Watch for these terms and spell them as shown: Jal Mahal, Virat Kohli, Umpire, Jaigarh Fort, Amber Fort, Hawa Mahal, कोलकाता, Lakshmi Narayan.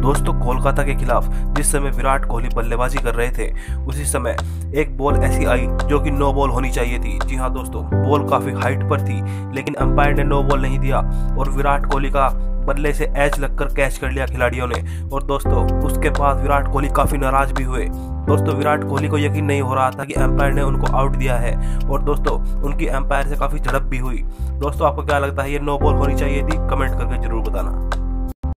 दोस्तों, कोलकाता के खिलाफ जिस समय विराट कोहली बल्लेबाजी कर रहे थे, उसी समय एक बॉल ऐसी आई जो कि नो बॉल होनी चाहिए थी। जी हाँ दोस्तों, बॉल काफी हाइट पर थी, लेकिन अंपायर ने नो बॉल नहीं दिया और विराट कोहली का बल्ले से एज लगकर कैच कर लिया खिलाड़ियों ने। और दोस्तों, उसके बाद विराट कोहली काफी नाराज भी हुए। दोस्तों, विराट कोहली को यकीन नहीं हो रहा था कि एम्पायर ने उनको आउट दिया है और दोस्तों उनकी एम्पायर से काफी झड़प भी हुई। दोस्तों, आपको क्या लगता है, ये नो बॉल होनी चाहिए थी? कमेंट करके जरूर बताना।